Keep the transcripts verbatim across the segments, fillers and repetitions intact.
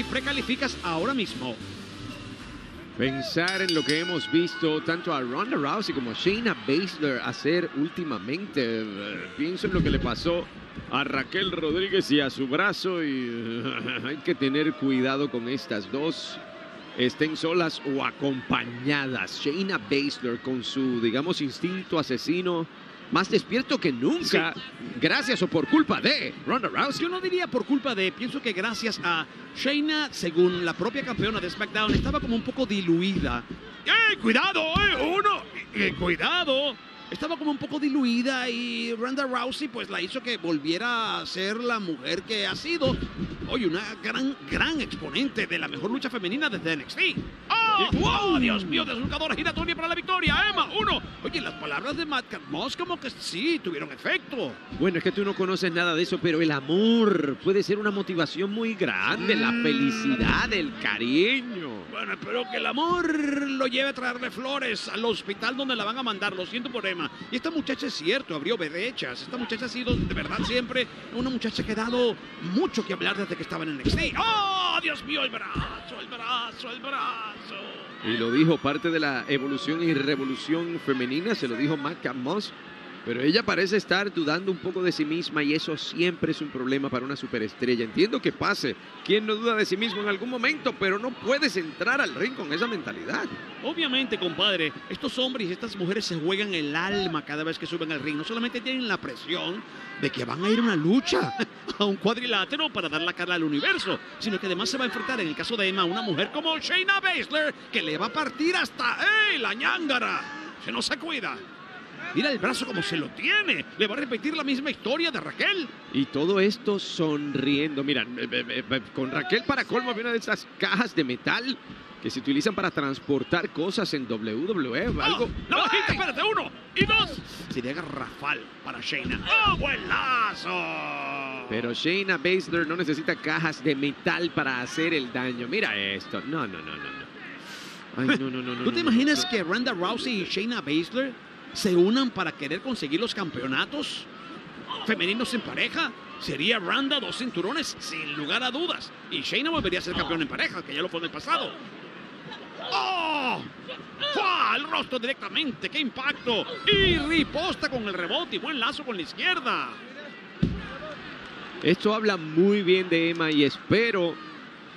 si precalificas ahora mismo. Pensar en lo que hemos visto tanto a Ronda Rousey como a Shayna Baszler hacer últimamente. Pienso en lo que le pasó a Raquel Rodríguez y a su brazo, y hay que tener cuidado con estas dos, estén solas o acompañadas. Shayna Baszler con su, digamos, instinto asesino más despierto que nunca, sí. Gracias o por culpa de Ronda Rousey. Yo no diría por culpa de, pienso que gracias a Shayna, según la propia campeona de SmackDown, estaba como un poco diluida. ¡Eh, cuidado! Eh, ¡Uno! Eh, ¡Cuidado! Estaba como un poco diluida y Ronda Rousey pues la hizo que volviera a ser la mujer que ha sido. Hoy una gran, gran exponente de la mejor lucha femenina desde N X T. ¡Oh! ¡Wow! ¡Dios mío! Deslucadora giratoria para la victoria. Emma, uno. Oye, las palabras de Matt Carmoss como que sí tuvieron efecto. Bueno, es que tú no conoces nada de eso, pero el amor puede ser una motivación muy grande. Mm. La felicidad, el cariño. Bueno, espero que el amor lo lleve a traerle flores al hospital donde la van a mandar. Lo siento por Emma. Y esta muchacha es cierto, abrió brechas. Esta muchacha ha sido, de verdad, siempre una muchacha que ha dado mucho que hablar desde que estaba en N X T. ¡Oh, Dios mío! ¡El brazo, el brazo, el brazo! Y lo dijo, parte de la evolución y revolución femenina, se lo dijo Maca Moss. Pero ella parece estar dudando un poco de sí misma y eso siempre es un problema para una superestrella. Entiendo que pase, quien no duda de sí mismo en algún momento, pero no puedes entrar al ring con esa mentalidad. Obviamente, compadre, estos hombres y estas mujeres se juegan el alma cada vez que suben al ring. No solamente tienen la presión de que van a ir a una lucha, a un cuadrilátero para dar la cara al universo, sino que además se va a enfrentar, en el caso de Emma, una mujer como Shayna Baszler, que le va a partir hasta ¡eh, la ñángara! ¡Se nos acuida! Mira el brazo como se lo tiene. Le va a repetir la misma historia de Raquel. Y todo esto sonriendo. Mira, con Raquel para colmo había una de esas cajas de metal que se utilizan para transportar cosas en W W F. Oh, algo... ¡No, no, espérate! ¡Uno! ¡Y dos! Sería garrafal para Shayna. ¡Oh, buen lazo! Pero Shayna Baszler no necesita cajas de metal para hacer el daño. Mira esto. No, no, no, no. no. Ay, no, no, no, no. ¿Tú te imaginas que Ronda Rousey y Shayna Baszler se unan para querer conseguir los campeonatos femeninos en pareja? Sería Ronda dos cinturones, sin lugar a dudas. Y Shayna volvería a ser campeón en pareja, que ya lo fue en el pasado. ¡Oh! ¡Fua! Al rostro directamente, ¡qué impacto! Y riposta con el rebote y buen lazo con la izquierda. Esto habla muy bien de Emma y espero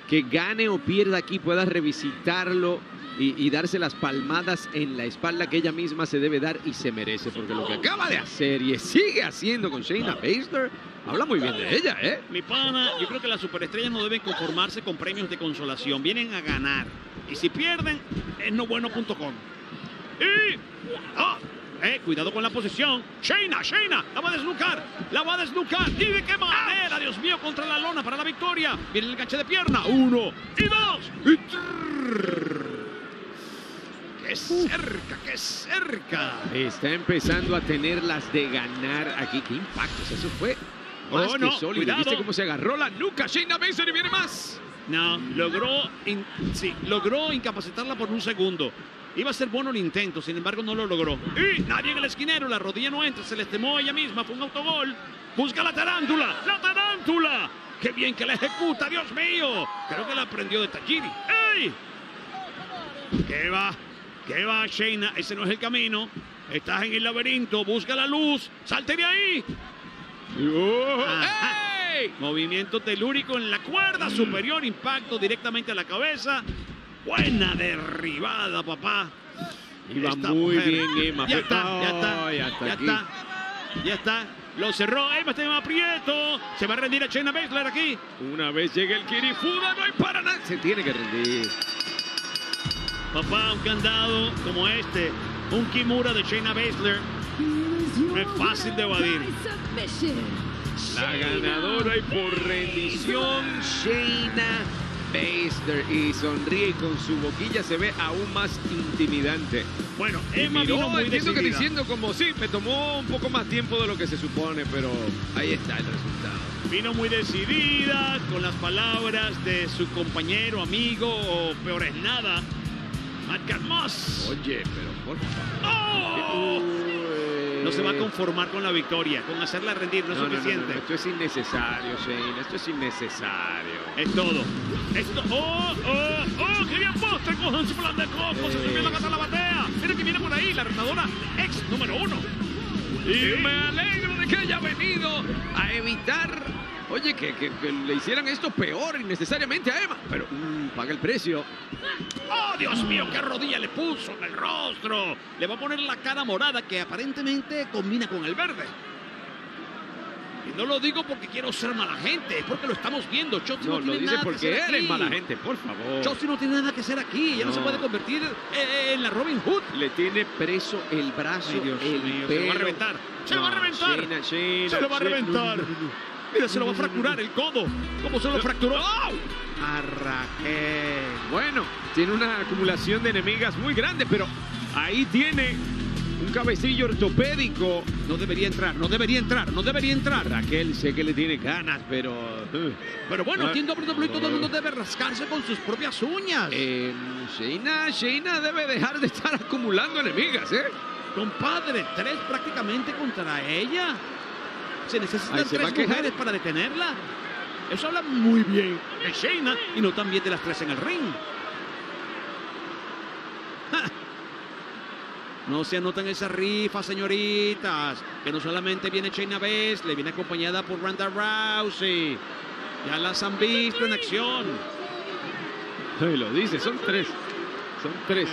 que gane o pierda aquí pueda revisitarlo Y, y darse las palmadas en la espalda que ella misma se debe dar y se merece, porque lo que acaba de hacer y sigue haciendo con Shayna Baszler habla muy bien de ella, ¿eh? Mi pana, yo creo que las superestrellas no deben conformarse con premios de consolación, vienen a ganar, y si pierden es no bueno punto com. Y... ¡ah! Eh, cuidado con la posición. Shayna, Shayna, la va a desnucar, la va a desnucar. ¿Y de qué manera? Dios mío, contra la lona para la victoria. Viene el gancho de pierna. Uno y dos. Y trrr. ¡Qué cerca, qué cerca! Está empezando a tener las de ganar aquí. ¡Qué impactos! Eso fue más oh, que no, sólido. Cuidado. ¿Viste cómo se agarró la nuca? Shayna Baszler y viene más. No, logró, in sí, logró incapacitarla por un segundo. Iba a ser bueno el intento, sin embargo no lo logró. Y nadie en el esquinero, la rodilla no entra, se le estemó ella misma, fue un autogol. Busca la tarántula, la tarántula. ¡Qué bien que la ejecuta, Dios mío! Creo que la aprendió de Tajiri. ¡Ey! ¿Qué va? ¿Qué va, Shayna? Ese no es el camino. Estás en el laberinto. Busca la luz. ¡Salte de ahí! ¡Oh! ¡Hey! Movimiento telúrico en la cuerda superior. Impacto directamente a la cabeza. Buena derribada, papá. Iba Esta muy mujer. bien, Emma. Ya está, ya está, oh, ya está. Ya aquí. está. Ya está. Lo cerró. Emma está en aprieto. Se va a rendir a Shayna Baszler aquí. Una vez llega el Kirifuda, no hay para nada. Se tiene que rendir. Papá, un candado como este, un Kimura de Shayna Baszler, no es fácil de evadir. La ganadora y por rendición, Shayna Baszler. Y sonríe y con su boquilla se ve aún más intimidante. Bueno, Emma miró, vino muy entiendo decidida. que diciendo como sí, me tomó un poco más tiempo de lo que se supone, pero ahí está el resultado. Vino muy decidida, con las palabras de su compañero, amigo, o peor es nada, Matt Carmoss. Oye, pero por favor. ¡Oh! No se va a conformar con la victoria, con hacerla rendir, no, no es suficiente. No, no, no, esto es innecesario, Shayna, esto es innecesario. Es todo. Esto... ¡Oh, oh, oh! ¡Qué bien poste! Cojan su plan de coco, se termina la gata la batea. Mira que viene por ahí, la retadora ex número uno. Y sí, me alegro de que haya venido a evitar... Oye, que, que, que le hicieran esto peor innecesariamente a Emma. Pero mmm, paga el precio. ¡Oh, Dios mío! ¡Qué rodilla le puso en el rostro! Le va a poner la cara morada que aparentemente combina con el verde. Y no lo digo porque quiero ser mala gente. Es porque lo estamos viendo. Chotzi no, no tiene nada que hacer aquí. No, lo dice porque eres mala gente, por favor. Chotzi no tiene nada que hacer aquí. Ya no, no se puede convertir eh, en la Robin Hood. Le tiene preso el brazo. Ay, Dios el mío, pelo. Se lo va a reventar. ¡Se lo no, va a reventar! China, China, ¡se lo va a reventar! Mira, se lo va a fracturar el codo. ¿Cómo se lo fracturó? ¡Oh! A Raquel. Bueno, tiene una acumulación de enemigas muy grande, pero ahí tiene un cabecillo ortopédico. No debería entrar, no debería entrar, no debería entrar. Raquel, sé que le tiene ganas, pero... Pero bueno, aquí en doble u doble u E todo el mundo debe rascarse con sus propias uñas. Eh, Shayna, Shayna debe dejar de estar acumulando enemigas, ¿eh? Compadre, tres prácticamente contra ella. Se necesitan Ay, ¿se tres mujeres para detenerla? Eso habla muy bien de Shayna y no tan bien de las tres en el ring. ¡Ja! No se anotan esas rifas, señoritas. Que no solamente viene Shayna Baszler, viene acompañada por Ronda Rousey. Ya las han visto en acción. Sí, lo dice, son tres. Son tres.